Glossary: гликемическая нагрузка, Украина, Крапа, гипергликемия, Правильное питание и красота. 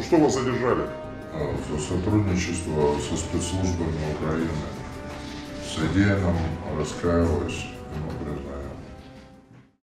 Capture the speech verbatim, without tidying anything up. За что вас задержали? За сотрудничество со спецслужбами Украины. Среди нам раскаиваюсь.